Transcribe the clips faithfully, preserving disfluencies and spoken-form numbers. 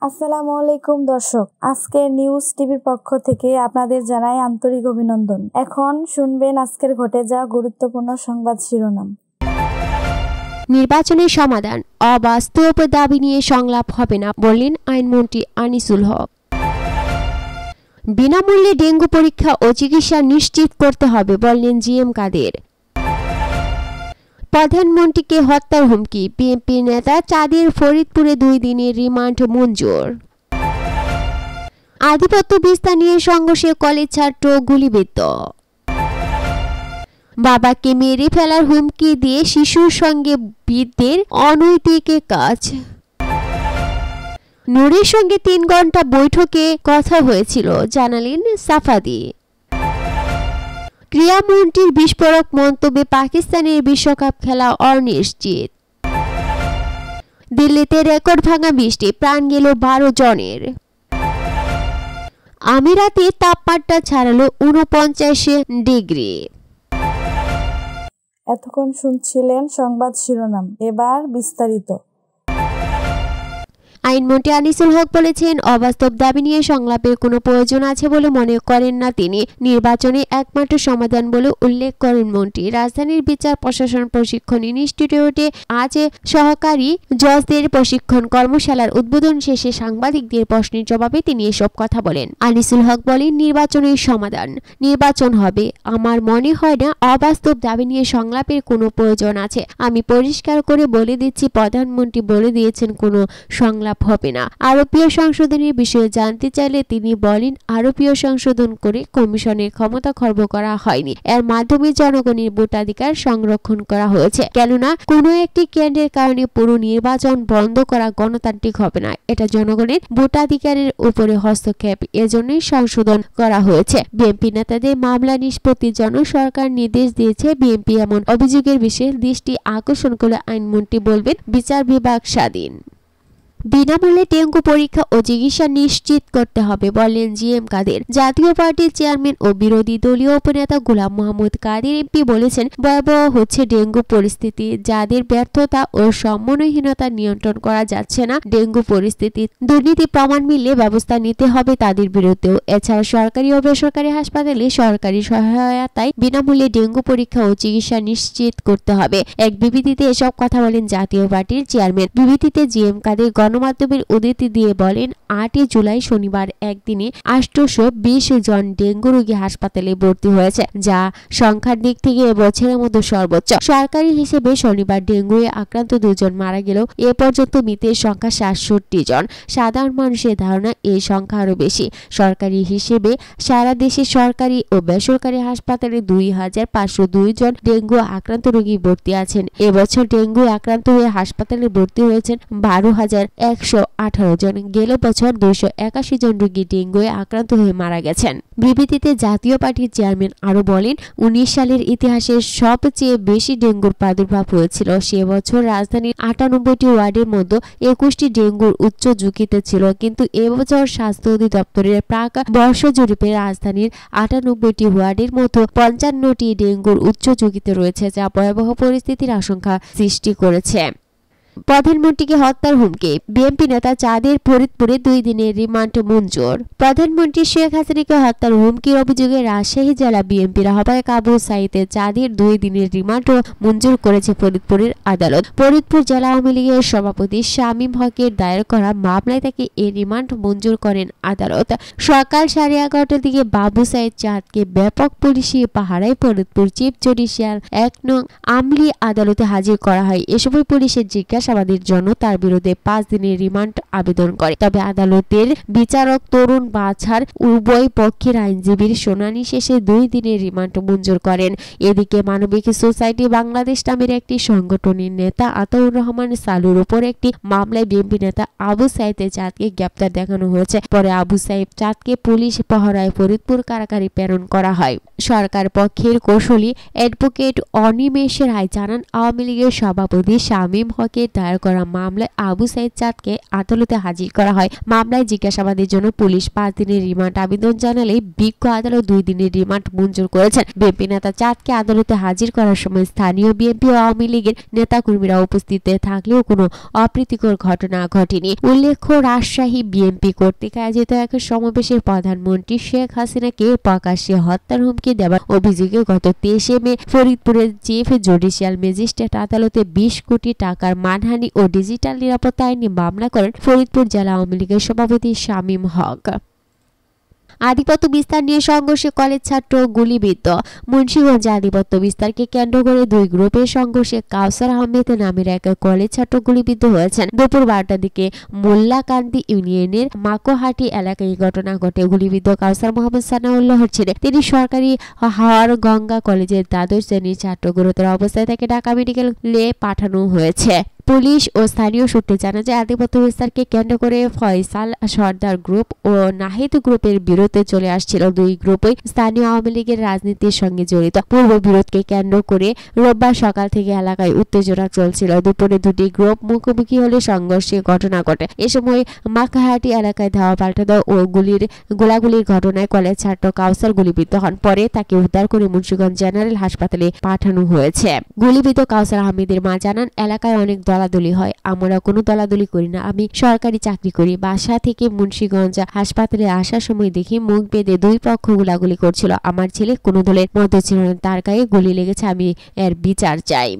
असलामुअलैकुम दर्शक आजके न्यूज़ टीभिर पक्ष थेके आपनादेर जानाई आंतरिक अभिनंदन। एखन शुनबेन आजकेर घटे जाओया गुरुत्वपूर्ण संबाद शिरोनाम। निर्वाचनेर समाधान अबास्तव दाबी निये संलाप हबे ना बललेन आईनमंत्री आनिसुल हक। বিনামূল্যে ডেঙ্গু পরীক্ষা ও চিকিৎসা নিশ্চিত করতে হবে বললেন জিএম কাদের। প্রধানমন্ত্রীকে হত্যার হুমকি, বিএনপি নেতা চাঁদের ফরিদপুরে দুই দিনের রিমান্ড মঞ্জুর। আধিপত্য বিস্তার নিয়ে সংঘর্ষে কলেজ ছাত্র গুলিবিদ্ধ। বাবাকে মেরে ফেলার হুমকি দিয়ে শিশুর সঙ্গে বৃদ্ধের অনৈতিক কাজ। নূরের সঙ্গে তিন ঘন্টা বৈঠকে কথা হয়েছিল জানালেন সাফাদি। ক্রীড়ামন্ত্রীর বিস্ফোরক মন্তব্যে পাকিস্তানের বিশ্বকাপ খেলা অনিশ্চিত। দিল্লিতে রেকর্ড ভাঙা বৃষ্টি, প্রাণ গেল বারো জনের। আমিরাতে তাপমাত্রা ছাড়ালো ঊনপঞ্চাশ ডিগ্রি। এতক্ষণ শুনছিলেন সংবাদ শিরোনাম, এবার বিস্তারিত। আইনমন্ত্রী আনিসুল হক বলেছেন, অবাস্তব দাবি নিয়ে সংলাপের কোনো প্রয়োজন আছে বলে মনে করেন না তিনি। নির্বাচনে একমাত্র সমাধান বলে উল্লেখ করেন মন্ত্রী। রাজধানীর বিচার প্রশাসন প্রশিক্ষণ ইনস্টিটিউটে আজ সহকারী জজদের প্রশিক্ষণ কর্মশালার উদ্বোধন শেষে সাংবাদিকদের প্রশ্নের জবাবে তিনি এসব কথা বলেন। আনিসুল হক বলেন, নির্বাচনের সমাধান নির্বাচন হবে। আমার মনে হয় না অবাস্তব দাবি নিয়ে সংলাপের কোনো প্রয়োজন আছে। আমি পরিষ্কার করে বলে দিচ্ছি, প্রধানমন্ত্রী বলে দিয়েছেন কোনো সংলাপ হবে না। আরবীয় সংশোধনের বিষয়ে জানতে চাইলে তিনি বলেন, আরবীয় সংশোধন করে কমিশনের ক্ষমতা খর্ব করা হয়নি, এর মাধ্যমে জনগণের ভোটাধিকার সংরক্ষণ করা হয়েছে। কেননা কোনো একটি কেন্দ্রের কারণে পুরো নির্বাচন বন্ধ করা গণতান্ত্রিক হবে না, এটা জনগণের ভোটাধিকারের উপরে হস্তক্ষেপ, এজন্যই সংশোধন করা হয়েছে। বিএনপি নেতাদের মামলা নিষ্পত্তির জন্য সরকার নির্দেশ দিয়েছে। বিএনপি এমন অভিযোগের বিষয়ে দৃষ্টি আকর্ষণ করে আইনমন্ত্রী বলবেন, বিচার বিভাগ স্বাধীন। বিনামূল্যে ডেঙ্গু পরীক্ষা ও চিকিৎসা নিশ্চিত করতে হবে বললেন জিএম কাদের। জাতীয় পার্টির চেয়ারম্যান ও বিরোধী দলীয় উপনেতা গোলাম মোহাম্মদ কাদের এমপি বলেছেন, ভয়াবহ হচ্ছে ডেঙ্গু পরিস্থিতি, যাদের ব্যর্থতা ও সমন্বয়হীনতা নিয়ন্ত্রণ করা যাচ্ছে না। ডেঙ্গু পরিস্থিতি দুর্নীতি প্রমাণ মিললে ব্যবস্থা নিতে হবে তাদের বিরুদ্ধেও। এছাড়া সরকারি ও বেসরকারি হাসপাতালে সরকারি সহায়তায় বিনামূল্যে ডেঙ্গু পরীক্ষা ও চিকিৎসা নিশ্চিত করতে হবে। এক বিবৃতিতে এসব কথা বলেন জাতীয় পার্টির চেয়ারম্যান। বিবৃতিতে জিএম কাদের গণমাধ্যমের উদ্ধৃতি দিয়ে বলেন, আটই জুলাই শনিবার একদিনে আটশো বিশ জন ডেঙ্গু রোগী হাসপাতালে ভর্তি হয়েছে, যা সংখ্যার দিক থেকে এবছরের মধ্যে সর্বোচ্চ। সরকারি হিসেবে শনিবার ডেঙ্গুয়ে আক্রান্ত দুজন মারা গেলেও এ পর্যন্ত মৃতের সংখ্যা সাতষট্টি জন। সাধারণ মানুষের ধারণা এই সংখ্যা আরও বেশি। সরকারি হিসেবে সারা দেশে সরকারি ও বেসরকারি হাসপাতালে দুই হাজার পাঁচশো দুই জন ডেঙ্গু আক্রান্ত রোগী ভর্তি আছেন। এবছর ডেঙ্গু আক্রান্ত হয়ে হাসপাতালে ভর্তি হয়েছেন বারো হাজার একশো আঠারো জন। গেল বছর দুইশো একাশি জন রোগী ডেঙ্গুয়ে আক্রান্ত হয়ে মারা গেছেন। বিবৃতিতে জাতীয় পার্টির চেয়ারম্যান আরো বলেন, উনিশ সালের ইতিহাসে সবচেয়ে বেশি ডেঙ্গুর প্রাদুর্ভাব হয়েছিল। সে বছর রাজধানীর আটানব্বইটি ওয়ার্ডের মধ্যে একুশটি ডেঙ্গুর উচ্চ ঝুঁকিতে ছিল, কিন্তু এবছর স্বাস্থ্য অধিদপ্তরের প্রাক বর্ষ জরিপে রাজধানীর আটানব্বইটি ওয়ার্ডের মধ্যে পঞ্চান্নটি ডেঙ্গুর উচ্চ ঝুঁকিতে রয়েছে, যা ভয়াবহ পরিস্থিতির আশঙ্কা সৃষ্টি করেছে। প্রধানমন্ত্রীকে হত্যার হুমকি, বিএনপি নেতা চাঁদের ফরিদপুরে দুই দিনের রিমান্ড মঞ্জুর। প্রধানমন্ত্রী শেখ হাসিনাকে হত্যার হুমকির অভিযোগে রাজশাহী জেলা বিএনপির আহ্বায়ক আবু সাঈদ চাঁদের দুই দিনের রিমান্ড মঞ্জুর করেছে ফরিদপুরের আদালত। ফরিদপুর জেলা আওয়ামী লীগের সভাপতি শামীম হকের দায়ের করা মামলায় তাকে এই রিমান্ড মঞ্জুর করেন আদালত। সকাল সাড়ে এগারোটার দিকে বাবু সাঈদ চাঁদকে ব্যাপক পুলিশি পাহারায় ফরিদপুর চিফ জুডিশিয়াল এক নং আমলি আদালতে হাজির করা হয়। এ সময় পুলিশের জিজ্ঞাসা সাবাদের জন্য তার বিরুদ্ধে পাঁচ দিনের রিমান্ড আবেদন করে। তবে আদালতের বিচারক তরুণ বাছার উভয় পক্ষের আইনজীবীর শুনানি শেষে দুই দিনের রিমান্ড মঞ্জুর করেন। এদিকে মানবিক সোসাইটি বাংলাদেশ নামের একটি সংগঠনের নেতা আতাউর রহমান সালুর উপর একটি মামলায় বিএনপি নেতা আবু সাঈদ চাঁদকে গ্রেপ্তার দেখানো হয়েছে। পরে আবু সাঈদ চাঁদকে পুলিশ পাহারায় ফরিদপুর কারাগারে প্রেরণ করা হয়। সরকার পক্ষের কৌশলী অ্যাডভোকেট অনিমেষ রায় জানান, আওয়ামী লীগের সভাপতি শামীম হকের दायर करा मामलाय आबू सईद चाँदके आदालते हाजिर करा हय। मामलाय जिज्ञासाबादेर जोन्नो पुलिश पाँच दिनेर रिमांड आवेदन जानाले बिज्ञ आदालत दुई दिनेर रिमांड मंजूर करेछेन। बीएनपी नेता चाँदके आदालते हाजिर करार समय स्थानीय बीएनपी ओ आवामी लीगेर नेताकर्मीरा उपस्थित थाकलेও কোনো অপ্রীতিকর ঘটনা ঘটেনি। उल्लेख्य राजशाही बीएनपी কর্তৃক আয়োজিত এক সমাবেশে প্রধানমন্ত্রী শেখ হাসিনাকে প্রকাশ্যে হত্যার হুমকি দেওয়ার অভিযোগে গত তেইশে মে ফরিদপুরের চিফ জুডিশিয়াল ম্যাজিস্ট্রেট আদালতে বিশ কোটি টাকার মানহানি ও ডিজিটাল নিরাপত্তা আইনে মামলা করেন ফরিদপুর জেলা আওয়ামী লীগের সভাপতি শামীম হক। आधिपत्य विस्तार निये संघर्षे कलेज छात्र गुलिबिद्ध। मुंशीगंज आधिपत्य विस्तार के केंद्र करे दुई ग्रुपेर संघर्षे काउसार आहमेद नामेर एक कलेज छात्र गुलिबिद्ध हयेछेन। दोपुर बारोटार दिके मोल्लाकान्दी इउनियनेर माकोहाटी एलाकाय घटना घटे। गुलिबिद्ध काउसार मोहम्मद सानाउल्लाहर छेले। तिनि सरकारी हार गंगा कलेजेर द्वादश श्रेणीर छात्र। गुरुतर अवस्थाय ताके ढाका मेडिकेले पाठानो हयेछे। पुलिस और स्थानीय सूत्रे जाना जाय आधिपत्य विस्तार के केंद्र करे फयसाल सर्दार ग्रुप और नाहिद ग्रुपेर बिरोधे चले आसछिल। दुई ग्रुपई स्थानीय आवामी लीगेर राजनीतिर संगे जड़ित। पूर्व बिरोधके केंद्र करे रविवार सकाल थेके एलाकाय उत्तेजना चलछिल। दुपुरे दुटी ग्रुप मुखोमुखि हले संघर्षे घटना घटे। ए समय माकाहाटी एलाकाय धावा पाल्टा दाओ और गुलिर गोलागुलिर घटनाय कलेज छात्र काउसार गुलिबिद्ध हन। परे ताके उद्धार करे मुंशीगंज जेनारेल हासपाताले पाठानो हयेछे। गुलिबिद्ध काउसार आहमेदेर मा जानान एलाकाय अनेक दलादली है। आमरा कोनो दलादली करी ना, आमी सरकारी चाकरी करी। बासा थेके मुंशीगंज हासपाताले आसार समय देखी मुख बेधे दुई पक्ष गोलागुली करछिल। आमार छेले कोनो दलेर मध्य छिल ना, तार गाये गुली लेगेछे, आमी एर विचार चाई।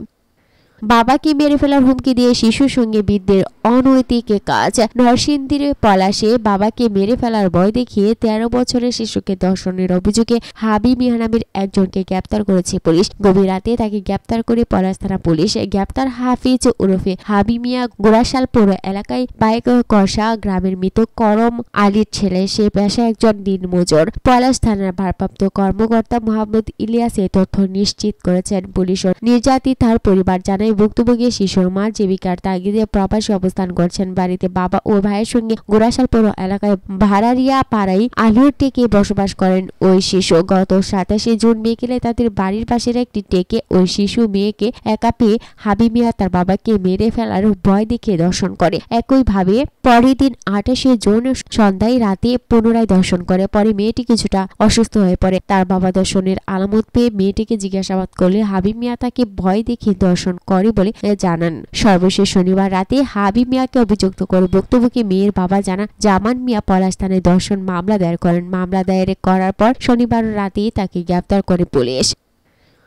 बाबा के मेरे फेलार हुमकी दिए शिशुर संगे वृद्धेर अनैतिक काज। नरसिंदीर पलाशे बाबा के मेरे फेलार भय देखिए तेरह बछरेर शिशुके दर्शनेर अभियोगे हाबी मिया नामेर एकजनके ग्रेप्तार करेছে पुलिश। गभीर राते ताके ग्रेप्तार करे पलाश थाना पुलिश। ग्रेप्तार हाफिज उरफे हाबी मिया गोराशाल पौर एलाकाय बाइक करशा ग्रामेर मृत करम आलिर छेले। से पेशाय एकजन दिनमजूर। पलाश थानार भारप्राप्त कर्मकर्ता मोहम्मद इलियास ए तथ्य निश्चित करेছেন। पुलिश और निर्यातितार परिवार जानाয় भुक्तभोगी शिशुर मा जीविकार तागिदे प्रवासे अवस्थान करछेन। बाड़ीते बाबा ओ भाइयेर संगे गोराशाल पौर एलाकाय भारारिया पाड़ाय आलुर टेके बसबास करेन ओई शिशु। गत सत्ताईशे जून बिकेले तादेर बाड़ीर पाशेर एकटी टेके ओई शिशु मेयेके एका पेये हाबी मिया तार बाबाके मेरे फेलार भय देखे दर्शन करे। एकइभावे परेर दिन आठाशे जून सन्ध्याय राते पुनराय दर्शन करे। परे मेयेटी किछुटा असुस्थ हये पड़े। तार बाबा दर्शनेर आलामत पेये मेयेटिके जिज्ञासाबाद करले हाबी मिया ताके भय देखे दर्शन करे। सर्वशेष शनिवार राते हाबी मिया के अभियुक्त कर भुक्तभोगी मेयर बाबा जाना जामान मिया पलाश थानाय दर्शन मामला दायर करें। मामला दायर करार पर शनिवार राते ताके ग्रेप्तार करे पुलिश।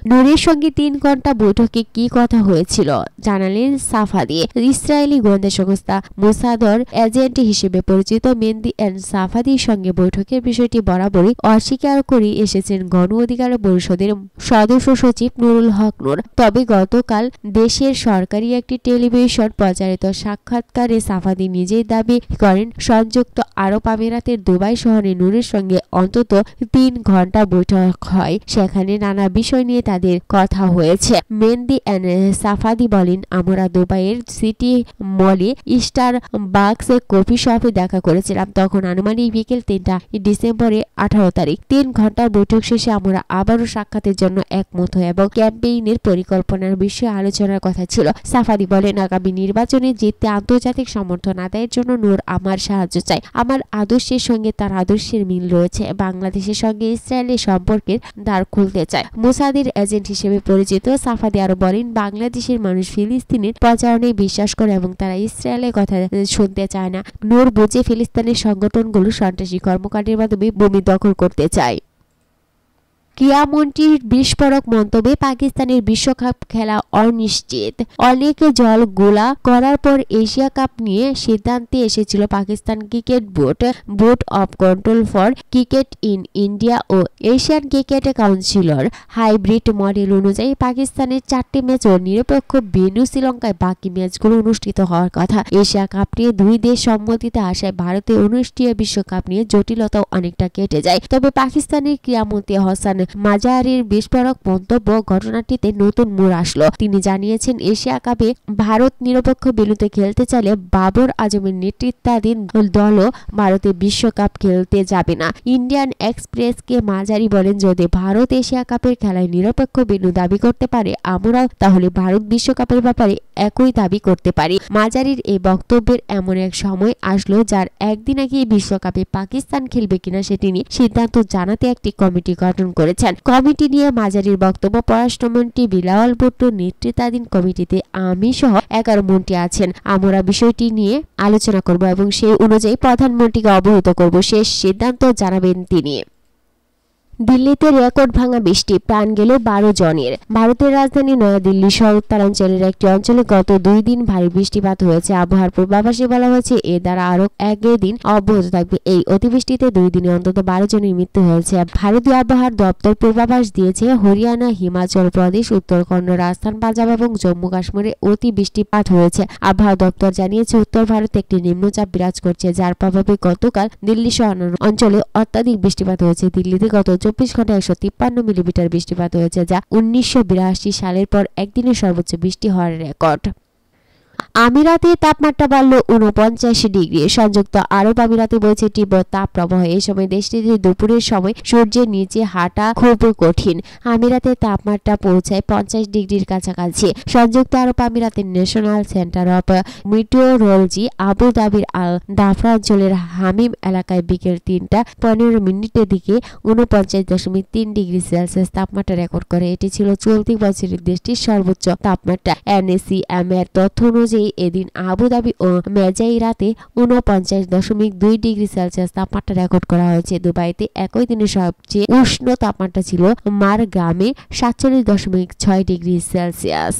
नूरेर संगे तीन घंटा बैठके की कथा हयेछिल जानालेन साफादी। इस्रायेली गोयेंदा संस्था मोसादर एजेंट हिसेबे परिचित मेहदी एंड साफादिर संगे बैठकेर विषयटी बराबरই अस्वीकार करे एसेছেন गण अधिकार परिषदेर सदस्य सचिव नुरुल हक नूर। तबे गतकाल देशेर सरकारी एकटी टेलिभिशन प्रचारित साक्षात्कारे साफादी निजेই दाबी करेন संयुक्त आरब आमिरातेर दुबई शहरे नूरेर संगे अंतत तीन घंटा बैठक हय। सेखाने नाना विषय निये তাদের কথা হয়েছে। মেহেদি এন্ড সাফাদি বলেন, আমরা দুবাইয়ের সিটি মলে স্টার বাকস কফি শপে দেখা করেছিলাম। তখন আনুমানিক বিকেল তিনটা ডিসেম্বরের আঠারো তারিখ। তিন ঘন্টার বৈঠক শেষে আমরা আবারও সাক্ষাতের জন্য একমত হই এবং ক্যাম্পেইনের পরিকল্পনার বিষয়ে আলোচনার কথা ছিল। সাফাদি বলেন, আগামী নির্বাচনে জিততে আন্তর্জাতিক সমর্থন আদায়ের জন্য নূর আমার সাহায্য চাই। আমার আদর্শের সঙ্গে তার আদর্শের মিল রয়েছে। বাংলাদেশের সঙ্গে ইসরায়েলের সম্পর্কের দ্বার খুলতে চায়। মোসাদের एजेंट हिसेबे परिचित साफादी आरो बोलेन, बांग्लादेशेर मानुष फिलिस्तिनेर प्रचारणे विश्वास करे एबं तारा इस्राएलेर कथा शुनते चाय ना। नूर बुझे फिलिस्तिनेर संगठनगुलो सन्त्रासी कर्मकाण्डेर माध्यमे भूमि दखल करते चाय। ক্রীড়া মন্ত্রীর বিস্ফোরক মন্তব্যে পাকিস্তানের বিশ্বকাপ খেলা অনিশ্চিত। অনেক জল গোলা করার পর এশিয়া কাপ নিয়ে সিদ্ধান্তে এসেছিল Pakistan cricket board. Board of control for cricket in India ও এশিয়ান ক্রিকেট কাউন্সিলর হাইব্রিড মডেল অনুযায়ী পাকিস্তানের চারটি ম্যাচ ও নিরপেক্ষ ভেন্যু শ্রীলঙ্কায় বাকি ম্যাচগুলো অনুষ্ঠিত হওয়ার কথা। এশিয়া কাপ নিয়ে দুই দেশ সম্মতিতে আসায় ভারতে অনুষ্ঠিত বিশ্বকাপ নিয়ে জটিলতাও অনেকটা কেটে যায়। তবে পাকিস্তানের ক্রীড়ামন্ত্রী হাসান মাঝারির বিস্ফোরক মন্তব্য ঘটনাটিতে নতুন মোড় আসলো। তিনি জানিয়েছেন, এশিয়া কাপে ভারত নিরপেক্ষ বিন্দুতে খেলতে চাইলে বাবর আজমের নেতৃত্বাধীন দলও ভারতে বিশ্বকাপ খেলতে যাবে না। ইন্ডিয়ান এক্সপ্রেসকে মাঝারি বলেন, যদি ভারত এশিয়া কাপের খেলায় নিরপেক্ষ বিন্দু দাবি করতে পারে, আমরাও তাহলে ভারত বিশ্বকাপের ব্যাপারে একই দাবি করতে পারি। মাঝারির এই বক্তব্যের এমন এক সময় আসলো যার একদিন আগে বিশ্বকাপে পাকিস্তান খেলবে কিনা সেটি নিয়ে সিদ্ধান্ত জানাতে একটি কমিটি গঠন করেছেন। কমিটি নিয়ে মাঝারির বক্তব্য পররাষ্ট্রমন্ত্রী বিলাওয়াল ভুট্টোর নেতৃত্বাধীন কমিটিতে আমি সহ এগারো মন্ত্রী আছেন। আমরা বিষয়টি নিয়ে আলোচনা করব এবং সেই অনুযায়ী প্রধানমন্ত্রীকে অবহিত করব, শেষ সিদ্ধান্ত জানাবেন তিনি। দিল্লিতে রেকর্ড ভাঙা বৃষ্টি, প্রাণ গেল বারো জনের। ভারতের রাজধানী নয়াদিল্লি সহ উত্তরাঞ্চলের একটি অঞ্চলে গত দুই দিন ভারী বৃষ্টিপাত হয়েছে। আবহাওয়ার পূর্বাভাসে বলা হয়েছে এ দ্বারা আরও একই দিন অব্যাহত থাকবে। এই অতিবৃষ্টিতে দুই দিনে অন্তত বারো জনের মৃত্যু হয়েছে। ভারতীয় আবহাওয়ার দপ্তর পূর্বাভাস দিয়েছে হরিয়ানা, হিমাচল প্রদেশ, উত্তরাখণ্ড, রাজস্থান, পাঞ্জাব এবং জম্মু কাশ্মীরে অতি বৃষ্টিপাত হয়েছে। আবহাওয়া দপ্তর জানিয়েছে উত্তর ভারতে একটি নিম্নচাপ বিরাজ করছে, যার প্রভাবে গতকাল দিল্লি সহ অঞ্চলে অত্যাধিক বৃষ্টিপাত হয়েছে। দিল্লিতে গত চব্বিশ ঘন্টায় একশো তিপ্পান্ন মিলিমিটার বৃষ্টিপাত হয়েছে, যা উনিশশো বিরাশি সালের পর একদিনে সর্বোচ্চ বৃষ্টি হওয়ার রেকর্ড। আমিরাতে তাপমাত্রা বাড়ল উনপঞ্চাশ ডিগ্রি। সংযুক্ত আরব আমিরাতে বইছে তীব্র তাপপ্রবাহ। এই সময় দেশটিতে দুপুরের সময় সূর্যের নিচে হাঁটা খুব কঠিন। আমিরাতে তাপমাত্রা পৌঁছায় পঞ্চাশ ডিগ্রির কাছাকাছি। সংযুক্ত আরব আমিরাতের ন্যাশনাল সেন্টার অফ মিটিওরোলজি আবুধাবির আল দাফরা অঞ্চলের হামিম এলাকায় বিকেল তিনটা পনেরো মিনিটের দিকে উনপঞ্চাশ দশমিক তিন ডিগ্রি সেলসিয়াস তাপমাত্রা রেকর্ড করে। এটি ছিল চলতি বছরের দেশটির সর্বোচ্চ তাপমাত্রা। এন এ সি এম এর তথ্য অনুযায়ী এদিন আবুধাবি ও মেজাইরাতে উনপঞ্চাশ দশমিক দুই ডিগ্রি সেলসিয়াস তাপমাত্রা রেকর্ড করা হয়েছে। দুবাইতে একই দিনে সবচেয়ে উষ্ণ তাপমাত্রা ছিল মারগ্রামে সাতচল্লিশ দশমিক ছয় ডিগ্রি সেলসিয়াস।